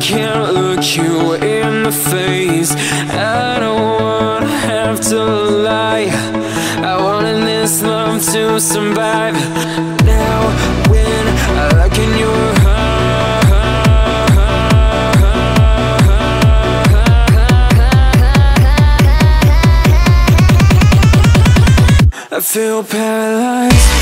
Can't look you in the face. I don't wanna have to lie. I wanted this love to survive. Now when I look in your heart, I feel paralyzed.